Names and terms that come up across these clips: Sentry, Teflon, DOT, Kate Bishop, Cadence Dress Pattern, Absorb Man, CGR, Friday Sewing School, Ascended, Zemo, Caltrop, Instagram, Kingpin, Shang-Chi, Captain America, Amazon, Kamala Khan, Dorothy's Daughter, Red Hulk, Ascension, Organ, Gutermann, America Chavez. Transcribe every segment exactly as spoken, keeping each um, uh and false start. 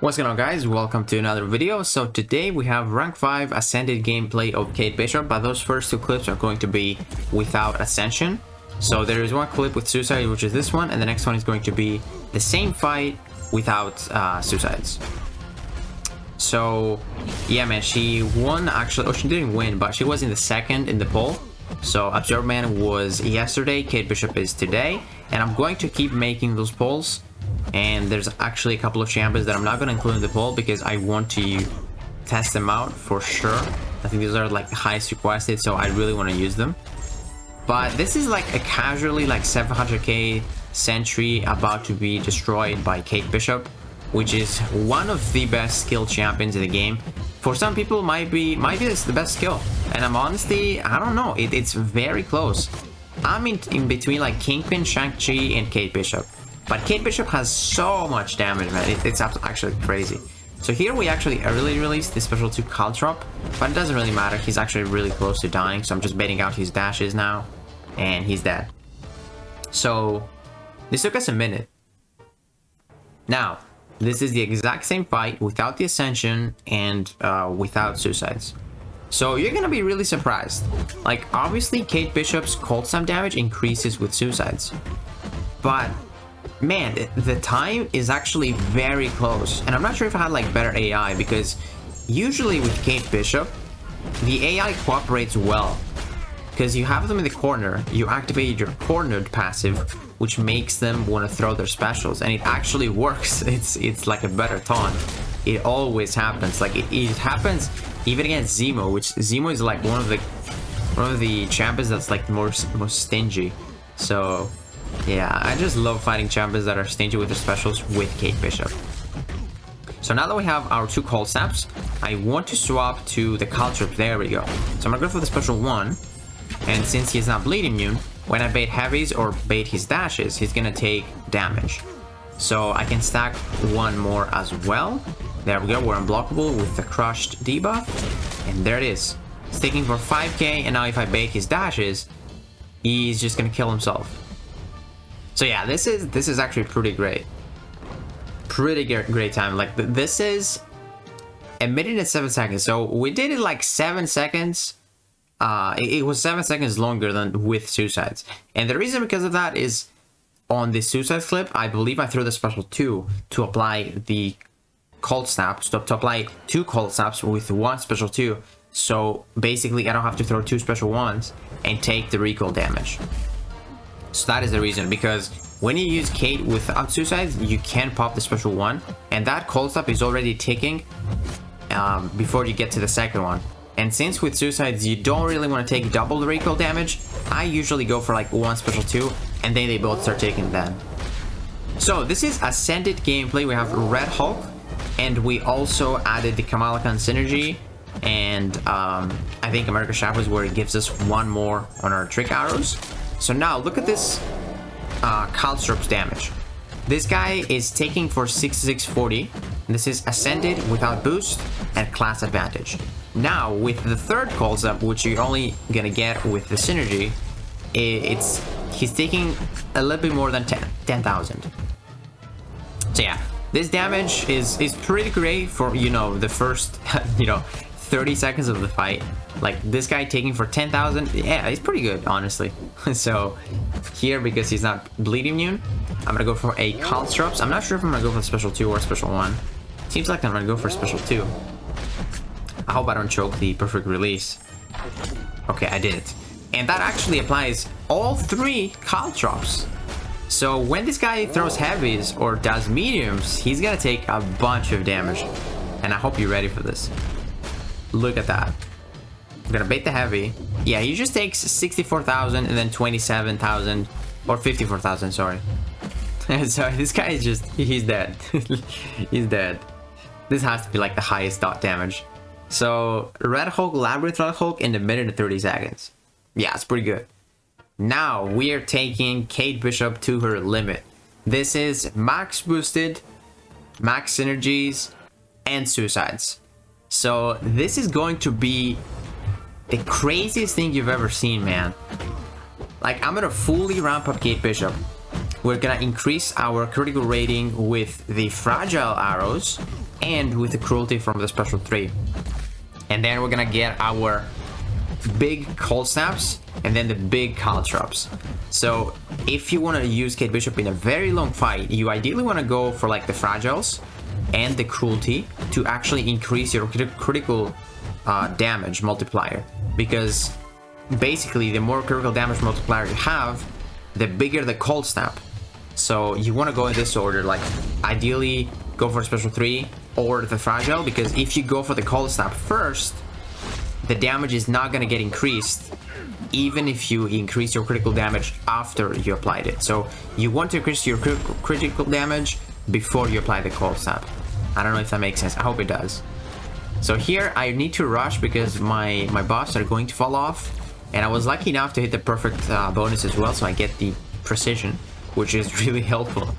What's going on, guys? Welcome to another video. So today we have rank five ascended gameplay of Kate Bishop, but those first two clips are going to be without ascension. So there is one clip with suicide, which is this one, and the next one is going to be the same fight without uh, suicides. So yeah, man, she won actually, or she didn't win, but she was in the second in the poll. So Absorb Man was yesterday, Kate Bishop is today, and I'm going to keep making those polls. And there's actually a couple of champions that I'm not going to include in the poll because I want to test them out for sure. I think these are like the highest requested, so I really want to use them. But this is like a casually like seven hundred K Sentry about to be destroyed by Kate Bishop, which is one of the best skill champions in the game. For some people, might be might be this the best skill, and I'm honestly, I don't know. It, it's very close. I'm in, in between like Kingpin, Shang-Chi, and Kate Bishop. But Kate Bishop has so much damage, man. It, it's actually crazy. So here we actually early released the special two Caltrop, but it doesn't really matter. He's actually really close to dying, so I'm just baiting out his dashes now, and he's dead. So this took us a minute. Now, this is the exact same fight without the Ascension and uh, without suicides. So you're gonna be really surprised. Like, obviously, Kate Bishop's cold stamp damage increases with suicides, but man, the time is actually very close, and I'm not sure if I had like better A I, because usually with Kate Bishop, the A I cooperates well, because you have them in the corner, you activate your cornered passive, which makes them want to throw their specials, and it actually works. It's it's like a better taunt. It always happens. Like it, it happens even against Zemo, which Zemo is like one of the one of the champions that's like most most stingy. So yeah, I just love fighting champions that are stingy with their specials with Kate Bishop. So now that we have our two cold stamps, I want to swap to the Caltrop. There we go. So I'm gonna go for the special one, and since he's not bleed immune, when I bait heavies or bait his dashes, he's gonna take damage. So I can stack one more as well. There we go, we're unblockable with the crushed debuff, and there it is. Sticking for five K, and now if I bait his dashes, he's just gonna kill himself. So yeah, this is this is actually pretty great, pretty great time. Like th this is a minute and seven seconds. So we did it like seven seconds. Uh, it, it was seven seconds longer than with suicides, and the reason because of that is on the suicide clip, I believe I threw the special two to apply the cold snap to, to apply two cold snaps with one special two. So basically, I don't have to throw two special ones and take the recoil damage. So that is the reason, because when you use Kate without suicides, you can pop the special one, and that cold stop is already ticking um, before you get to the second one. And since with suicides you don't really want to take double the recoil damage, I usually go for like one special two, and then they both start taking then. So this is ascended gameplay. We have Red Hulk, and we also added the Kamala Khan synergy, and um, I think America Chavez, where it gives us one more on our trick arrows. So now look at this uh, Caltrop's damage. This guy is taking for sixty-six forty. This is ascended without boost and class advantage. Now with the third calls up, which you're only gonna get with the synergy, it's he's taking a little bit more than ten thousand. So yeah, this damage is is pretty great for, you know, the first you know thirty seconds of the fight. Like this guy taking for ten thousand, yeah, he's pretty good, honestly. So here, because he's not bleed immune, I'm gonna go for a Caltrops. I'm not sure if I'm gonna go for special two or special one. Seems like I'm gonna go for special two. I hope I don't choke the perfect release. Okay, I did it, and that actually applies all three Caltrops. So when this guy throws heavies or does mediums, he's gonna take a bunch of damage, and I hope you're ready for this. Look at that. I'm gonna bait the heavy. Yeah, he just takes sixty-four thousand and then twenty-seven thousand or fifty-four thousand, sorry. So this guy is just, he's dead. He's dead. This has to be like the highest dot damage. So Red Hulk, Labyrinth Red Hulk in a minute and thirty seconds. Yeah, it's pretty good. Now we are taking Kate Bishop to her limit. This is max boosted, max synergies, and suicides. So this is going to be the craziest thing you've ever seen, man. Like, I'm gonna fully ramp up Kate Bishop. We're gonna increase our critical rating with the fragile arrows, and with the cruelty from the special three. And then we're gonna get our big cold snaps and then the big caltrops. So if you want to use Kate Bishop in a very long fight, you ideally want to go for like the fragiles and the cruelty to actually increase your crit critical uh, damage multiplier, because basically the more critical damage multiplier you have, the bigger the cold snap. So you want to go in this order, like ideally go for special three or the fragile, because if you go for the cold snap first, the damage is not going to get increased even if you increase your critical damage after you applied it. So you want to increase your crit critical damage before you apply the cold snap. I don't know if that makes sense. I hope it does. So here I need to rush because my my buffs are going to fall off, and I was lucky enough to hit the perfect uh, bonus as well, so I get the precision, which is really helpful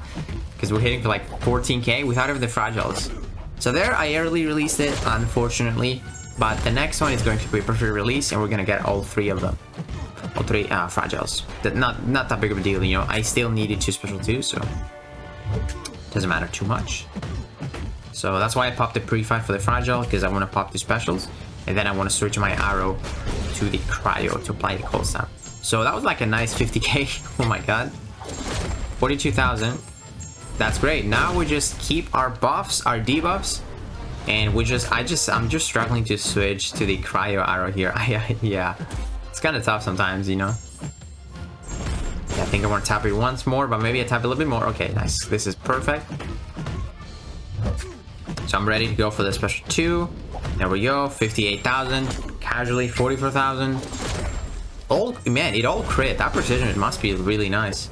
because we're hitting for like fourteen K without even the fragiles. So there I early released it, unfortunately, but the next one is going to be a perfect release and we're gonna get all three of them, all three uh, fragiles. That not not that big of a deal, you know. I still needed two special two, so doesn't matter too much. So that's why I popped the pre-fight for the fragile, because I want to pop the specials and then I want to switch my arrow to the cryo to apply the cold snap. So that was like a nice fifty K. Oh my god, forty-two thousand. That's great. Now we just keep our buffs, our debuffs, and we just I just I'm just struggling to switch to the cryo arrow here. Yeah, it's kind of tough sometimes, you know. I think I want to tap it once more, but maybe I tap it a little bit more. Okay, nice. This is perfect. So I'm ready to go for the special two. There we go. fifty-eight thousand. Casually forty-four thousand. All, man, it all crit. That precision, it must be really nice.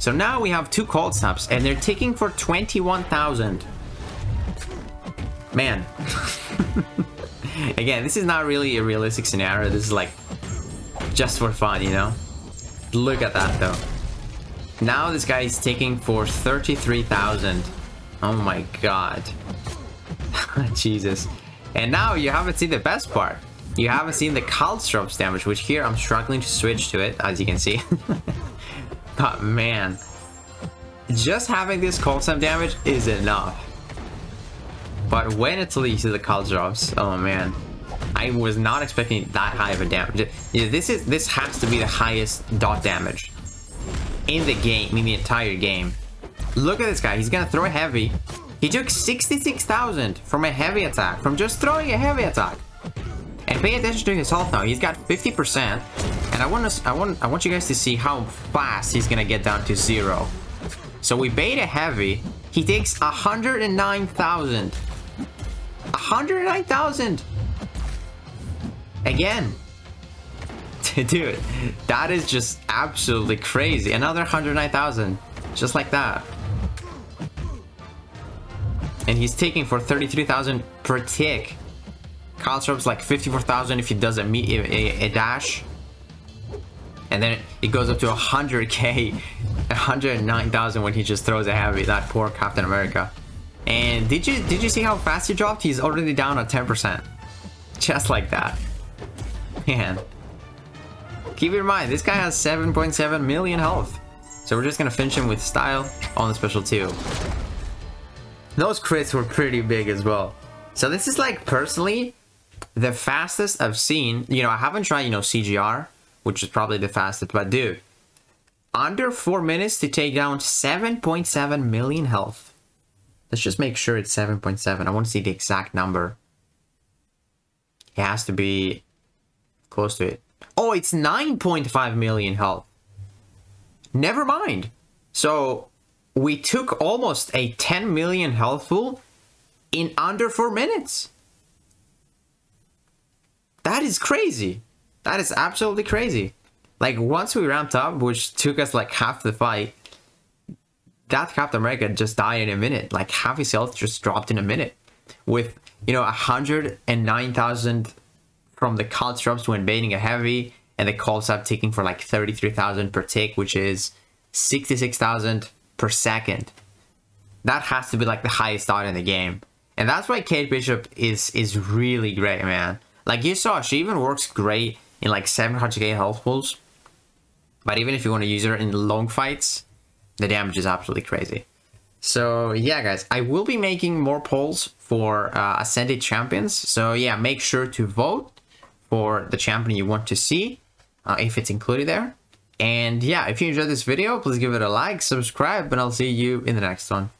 So now we have two cold snaps, and they're ticking for twenty-one thousand. Man. Again, this is not really a realistic scenario. This is like just for fun, you know? Look at that though. Now this guy is taking for thirty-three thousand. Oh my god. Jesus. And now you haven't seen the best part. You haven't seen the caltrops damage, which here I'm struggling to switch to it, as you can see. But man, just having this caltrop damage is enough. But when it leads to the caltrops, oh man, I was not expecting that high of a damage. Yeah, this is this has to be the highest dot damage in the game, in the entire game. Look at this guy. He's gonna throw a heavy. He took sixty-six thousand from a heavy attack, from just throwing a heavy attack. And pay attention to his health now. He's got fifty percent, and I want us, I want, I want you guys to see how fast he's gonna get down to zero. So we bait a heavy. He takes one hundred nine thousand. one hundred nine thousand. Again. Dude, that is just absolutely crazy. Another one hundred nine thousand, just like that. And he's taking for thirty-three thousand per tick. Caltrops like fifty-four thousand if he does a, a, a dash. And then it goes up to one hundred K, one hundred nine thousand when he just throws a heavy. That poor Captain America. And did you did you see how fast he dropped? He's already down at ten percent, just like that. Man, keep in mind this guy has seven point seven million health. So we're just gonna finish him with style on the special two. Those crits were pretty big as well. So this is like personally the fastest I've seen. You know, I haven't tried, you know, C G R, which is probably the fastest, but dude, under four minutes to take down seven point seven million health. Let's just make sure it's seven point seven. I want to see the exact number. It has to be close to it. Oh, it's nine point five million health. Never mind. So we took almost a ten million health pool in under four minutes. That is crazy. That is absolutely crazy. Like once we ramped up, which took us like half the fight, that Captain America just died in a minute. Like half his health just dropped in a minute, with, you know, one hundred nine thousand from the caltrops when baiting a heavy, and the calls up taking for like thirty-three thousand per tick, which is sixty-six thousand per second. That has to be like the highest dot in the game, and that's why Kate Bishop is is really great, man. Like you saw, she even works great in like seven hundred K health pools, but even if you want to use her in long fights, the damage is absolutely crazy. So yeah, guys, I will be making more polls for uh, Ascended Champions. So yeah, make sure to vote for the champion you want to see, uh, if it's included there. And yeah, if you enjoyed this video, please give it a like, subscribe, and I'll see you in the next one.